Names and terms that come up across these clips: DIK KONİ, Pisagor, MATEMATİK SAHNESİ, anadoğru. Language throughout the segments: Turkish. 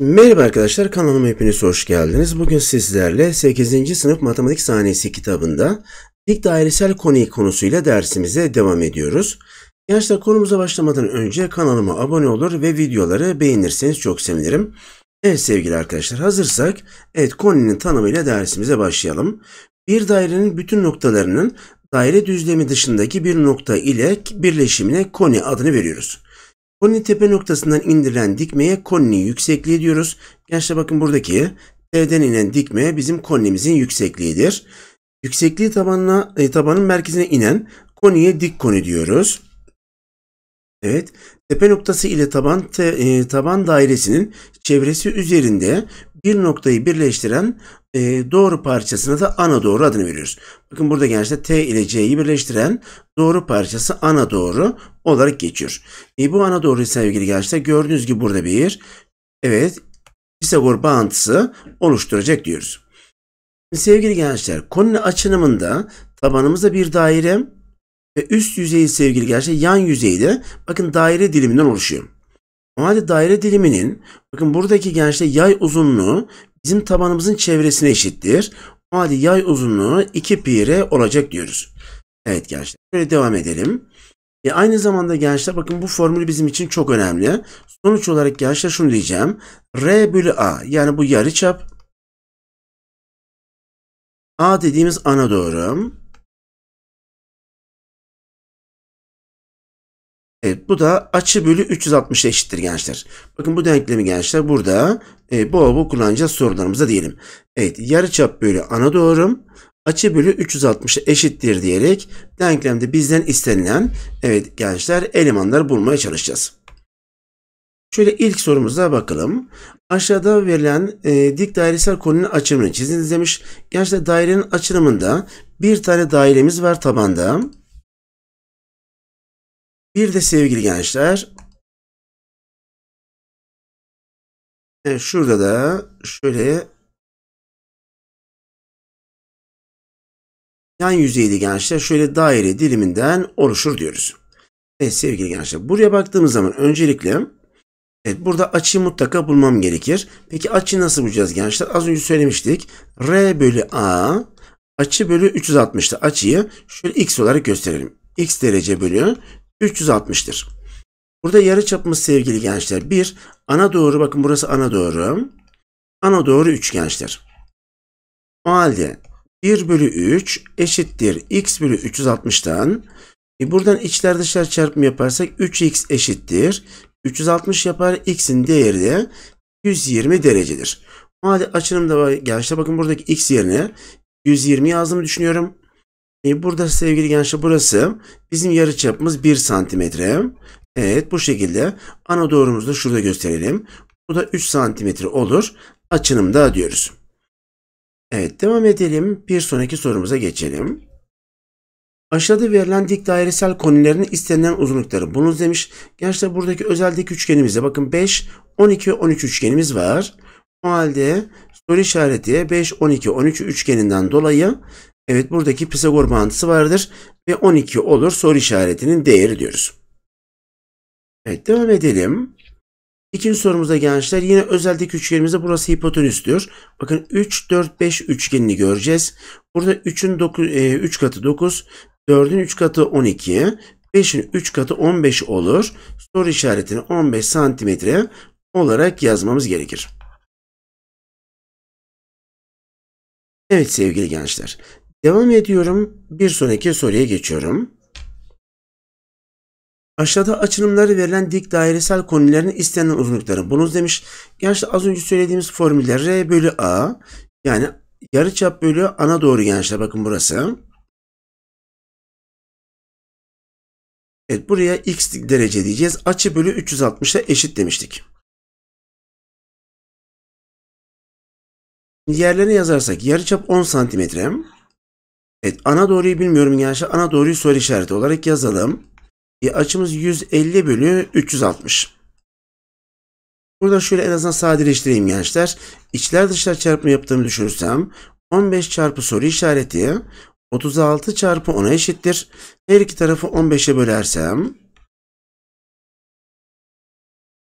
Merhaba arkadaşlar, kanalıma hepiniz hoş geldiniz. Bugün sizlerle 8. sınıf matematik sahnesi kitabında dik dairesel koni konusuyla dersimize devam ediyoruz. Gençler, konumuza başlamadan önce kanalıma abone olur ve videoları beğenirseniz çok sevinirim. Evet sevgili arkadaşlar, hazırsak koninin tanımıyla dersimize başlayalım. Bir dairenin bütün noktalarının daire düzlemi dışındaki bir nokta ile birleşimine koni adını veriyoruz. Koninin tepe noktasından indirilen dikmeye koninin yüksekliği diyoruz. Gençler bakın, buradaki T'den inen dikme bizim konimizin yüksekliğidir. Yüksekliği tabanın merkezine inen koniye dik koni diyoruz. Evet, tepe noktası ile taban dairesinin çevresi üzerinde bir noktayı birleştiren doğru parçasına da anadoğru adını veriyoruz. Bakın burada gençler T ile C'yi birleştiren doğru parçası anadoğru olarak geçiyor. Bu anadoğru sevgili gençler gördüğünüz gibi burada Pisagor bağıntısı oluşturacak diyoruz. Sevgili gençler, koninin açınımında tabanımızda bir daire ve üst yüzeyi sevgili gençler yan yüzeyde bakın daire diliminden oluşuyor. O halde daire diliminin bakın buradaki gençler yay uzunluğu bizim tabanımızın çevresine eşittir. O halde yay uzunluğu 2πr olacak diyoruz. Evet gençler, böyle devam edelim. Aynı zamanda gençler bakın bu formül bizim için çok önemli. Sonuç olarak gençler şunu diyeceğim. R bölü A, yani bu yarıçap, A dediğimiz anadoğru. Evet, bu da açı bölü 360'a eşittir gençler. Bakın bu denklemi gençler burada bol kullanacağız sorularımıza diyelim. Evet, yarıçap bölü anadoğru açı bölü 360'a eşittir diyerek denklemde bizden istenilen gençler elemanları bulmaya çalışacağız. Şöyle ilk sorumuza bakalım. Aşağıda verilen dik dairesel koninin açılımını çiziniz demiş. Gençler dairenin açılımında bir tane dairemiz var tabanda. Bir de sevgili gençler, şurada da şöyle yan yüzeyli gençler şöyle daire diliminden oluşur diyoruz. Evet sevgili gençler, buraya baktığımız zaman öncelikle burada açıyı mutlaka bulmam gerekir. Peki açıyı nasıl bulacağız gençler? Az önce söylemiştik. R bölü A açı bölü 360'ta açıyı şöyle x olarak gösterelim. X derece bölü 360'tır. Burada yarıçapımız sevgili gençler 1. Anadoğru, bakın burası anadoğru. Anadoğru 3 gençler. O halde 1 bölü 3 eşittir x bölü 360'tan. Buradan içler dışlar çarpımı yaparsak 3x eşittir 360 yapar. X'in değeri de 120 derecedir. O halde açınımda gençler bakın buradaki x yerine 120 yazdığımı düşünüyorum. Burada sevgili gençler burası bizim yarıçapımız 1 santimetre. Evet, bu şekilde anadoğrumuzu da şurada gösterelim. Bu da 3 santimetre olur. Açınımda diyoruz. Evet, devam edelim. Bir sonraki sorumuza geçelim. Aşağıda verilen dik dairesel konilerin istenilen uzunlukları bulunuz demiş. Gençler buradaki özel dik üçgenimizde bakın 5, 12 ve 13 üçgenimiz var. O halde soru işareti 5, 12, 13 üçgeninden dolayı buradaki Pisagor bağıntısı vardır ve 12 olur soru işaretinin değeri diyoruz. Evet, devam edelim. İkinci sorumuzda gençler yine özel dik üçgenimizde burası hipotenüstür. Bakın 3, 4, 5 üçgenini göreceğiz. Burada 3 katı 9, 4'ün 3 katı 12, 5'in 3 katı 15 olur. Soru işaretini 15 santimetre olarak yazmamız gerekir. Evet sevgili gençler, devam ediyorum. Bir sonraki soruya geçiyorum. Aşağıda açılımları verilen dik dairesel konilerin istenilen uzunlukları bulunuz demiş. Gençler az önce söylediğimiz formüller R bölü A, yani yarıçap bölü anadoğru gençler bakın burası. Evet, buraya x derece diyeceğiz. Açı bölü 360'a eşit demiştik. Yerlerine yazarsak yarıçap 10 santimetre. Evet, anadoğruyu bilmiyorum gençler. Anadoğruyu soru işareti olarak yazalım. Açımız 150 bölü 360. Burada şöyle en azından sadeleştireyim gençler. İçler dışlar çarpımı yaptığımı düşünürsem 15 çarpı soru işareti 36 çarpı 10'a eşittir. Her iki tarafı 15'e bölersem.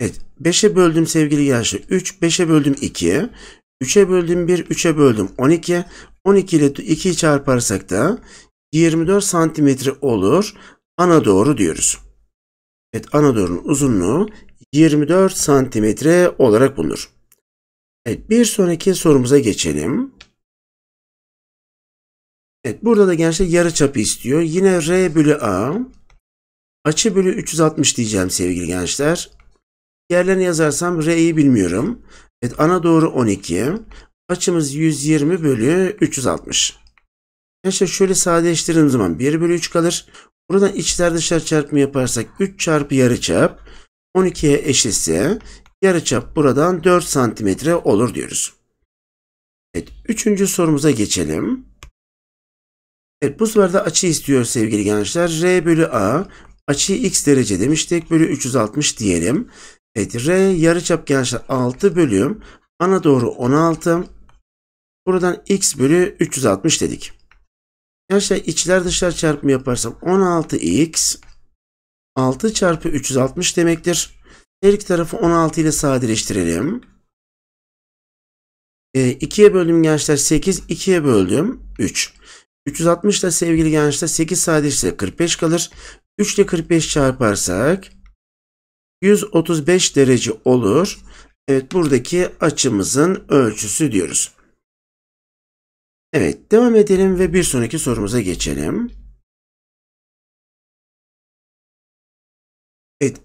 Evet. 5'e böldüm sevgili gençler. 3. 5'e böldüm 2. 3'e böldüm 1. 3'e böldüm 12. 12 ile 2'yi çarparsak da 24 santimetre olur. Ana doğru diyoruz. Evet. Ana doğrunun uzunluğu 24 santimetre olarak bulunur. Evet. Bir sonraki sorumuza geçelim. Evet, burada da gençler yarıçapı istiyor. Yine R bölü A. Açı bölü 360 diyeceğim sevgili gençler. Yerlerini yazarsam R'yi bilmiyorum. Evet, ana doğru 12. Açımız 120 bölü 360. Gençler şöyle sadeleştirdiğim zaman 1 bölü 3 kalır. Buradan içler dışlar çarpımı yaparsak 3 çarpı yarıçap 12'ye eşitse yarıçap buradan 4 santimetre olur diyoruz. Evet, üçüncü sorumuza geçelim. Evet, bu sefer de açı istiyor sevgili gençler. R bölü A, açıyı x derece demiştik, bölü 360 diyelim. Evet, R yarıçap gençler 6 bölü ana doğru 16. Buradan x bölü 360 dedik. Gençler içler dışlar çarpımı yaparsam 16x 6 çarpı 360 demektir. Her iki tarafı 16 ile sadeleştirelim. 2'ye böldüm gençler 8, 2'ye böldüm 3. 360 ile sevgili gençler 8 sadeleştirse 45 kalır. 3 ile 45 çarparsak 135 derece olur. Evet, buradaki açımızın ölçüsü diyoruz. Evet, devam edelim ve bir sonraki sorumuza geçelim. Evet.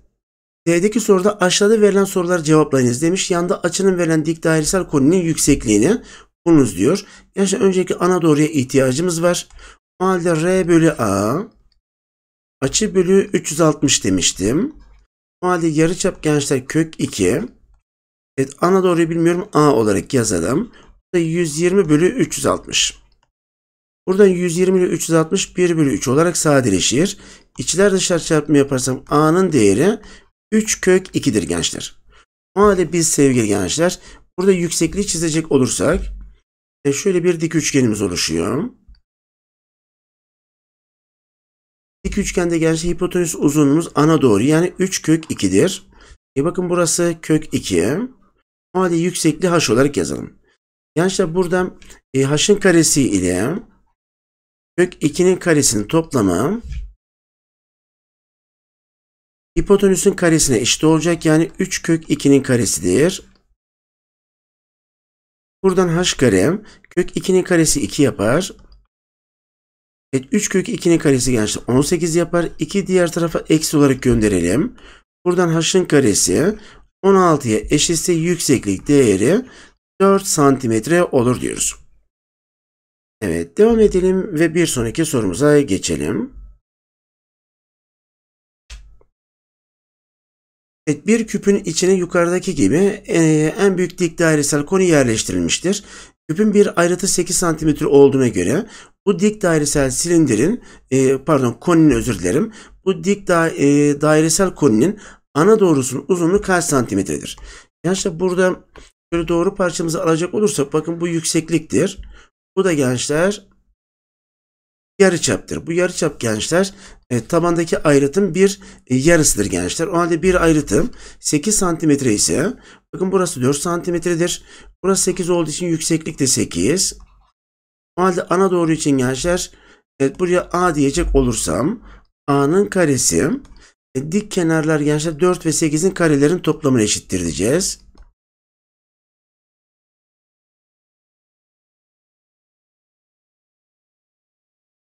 D'deki soruda aşağıda verilen soruları cevaplayınız demiş. Yanda açının verilen dik dairesel koninin yüksekliğini bulunuz diyor. Gençler önceki ana doğruya ihtiyacımız var. O halde R bölü A açı bölü 360 demiştim. O halde yarıçap gençler kök 2. Evet, ana doğruyu bilmiyorum, A olarak yazalım. Burada 120 bölü 360. Buradan 120 ile 360 1 bölü 3 olarak sadeleşir. İçler dışlar çarpımı yaparsam A'nın değeri 3 kök 2'dir gençler. O halde biz sevgili gençler burada yüksekliği çizecek olursak şöyle bir dik üçgenimiz oluşuyor. Dik üçgende gençler hipotenüs uzunluğumuz ana doğru, yani 3 kök 2'dir. Bakın burası kök 2. O halde yüksekliği h olarak yazalım. Gençler burada h'ın karesi ile kök 2'nin karesinin toplamı hipotenüsün karesine eşit olacak, yani 3 kök 2'nin karesidir. Buradan h kare kök 2'nin karesi 2 yapar. Evet, 3 kök 2'nin karesi gençler 18 yapar. 2 diğer tarafa eksi olarak gönderelim. Buradan h'ın karesi 16'ya eşitse yükseklik değeri 4 santimetre olur diyoruz. Evet, devam edelim ve bir sonraki sorumuza geçelim. Evet, bir küpün içine yukarıdaki gibi en büyük dik dairesel koni yerleştirilmiştir. Küpün bir ayrıtı 8 cm olduğuna göre bu dik dairesel silindirin, koninin özür dilerim. Bu dik dairesel koninin ana doğrusunun uzunluğu kaç santimetredir? Gençler burada şöyle doğru parçamızı alacak olursak bakın bu yüksekliktir. Bu da gençler yarıçaptır. Bu yarıçap gençler tabandaki ayrıtın bir yarısıdır gençler. O halde bir ayrıtım 8 santimetre ise bakın burası 4 santimetredir. Burası 8 olduğu için yükseklik de 8. O halde ana doğru için gençler buraya A diyecek olursam A'nın karesi dik kenarlar gençler 4 ve 8'in karelerin toplamına eşittir diyeceğiz.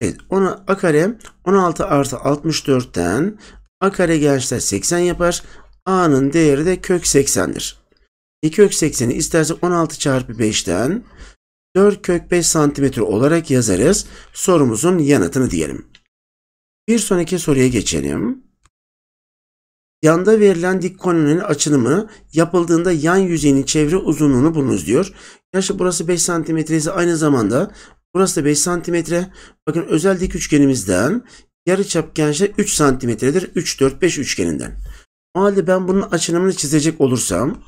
Evet, ona a kare 16 artı 64'ten a kare gençler 80 yapar. A'nın değeri de kök 80'dir. 2 kök 80'i istersek 16 çarpı 5'ten 4 kök 5 santimetre olarak yazarız. Sorumuzun yanıtını diyelim. Bir sonraki soruya geçelim. Yanda verilen dik koninin açılımı yapıldığında yan yüzeyin çevre uzunluğunu bulunuz diyor. Gerçi burası 5 santimetre ise aynı zamanda burası da 5 santimetre. Bakın özel dik üçgenimizden yarıçap gençler 3 santimetredir. 3, 4, 5 üçgeninden. O halde ben bunun açılımını çizecek olursam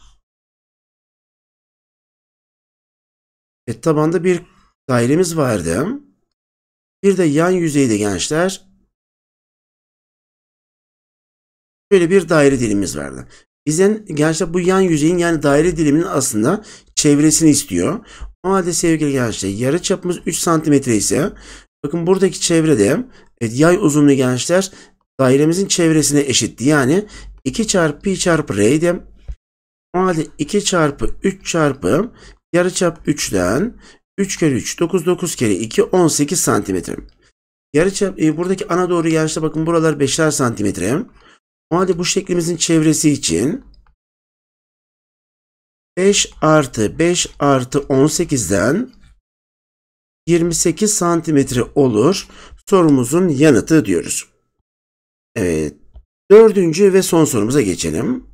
tabanda bir dairemiz vardı. Bir de yan yüzeyde gençler şöyle bir daire dilimiz vardı. Bizden gençler bu yan yüzeyin yani daire diliminin aslında çevresini istiyor. O halde sevgili gençler yarıçapımız 3 cm ise bakın buradaki çevrede evet, yay uzunluğu gençler dairemizin çevresine eşitti. Yani 2 çarpı pi çarpı r'ydi. O halde 2 çarpı 3 çarpı yarıçap 3'ten 3 kere 3 9 9 kere 2 18 santimetre. Yarıçap buradaki ana doğru gençler bakın buralar 5'er santimetre. O halde bu şeklimizin çevresi için 5 artı 5 artı 18'den 28 santimetre olur. Sorumuzun yanıtı diyoruz. Evet. Dördüncü ve son sorumuza geçelim.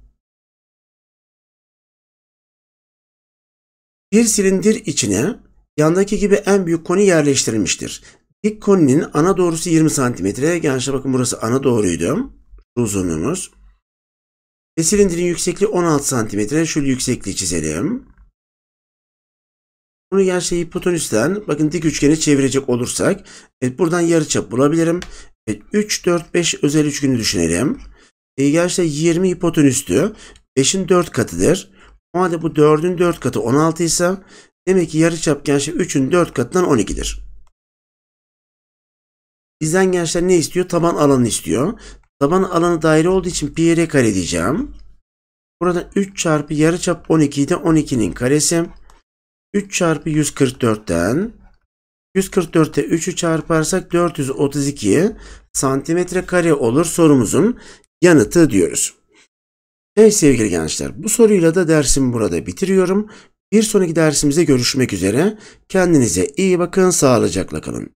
Bir silindir içine yandaki gibi en büyük koni yerleştirilmiştir. Dik koninin ana doğrusu 20 santimetre. Gençler bakın burası ana doğruydu. Uzunluğumuz. Ve silindirin yüksekliği 16 santimetre. Şu yüksekliği çizelim. Bunu gençler hipotenüsten bakın dik üçgeni çevirecek olursak evet, buradan yarıçap bulabilirim. Evet, 3, 4, 5 özel üçgeni düşünelim. Gençler 20 hipotenüstü 5'in 4 katıdır. O halde bu 4'ün 4 katı 16 ise demek ki yarıçap gençler 3'ün 4 katından 12'dir. Bizden gençler ne istiyor? Taban alanı istiyor. Taban alanı daire olduğu için pi r kare diyeceğim. Burada 3 çarpı yarıçap 12'yi de 12'nin karesi. 3 çarpı 144'ten 144'te 3'ü çarparsak 432 santimetre kare olur sorumuzun yanıtı diyoruz. Evet sevgili gençler bu soruyla da dersimi burada bitiriyorum. Bir sonraki dersimizde görüşmek üzere. Kendinize iyi bakın, sağlıcakla kalın.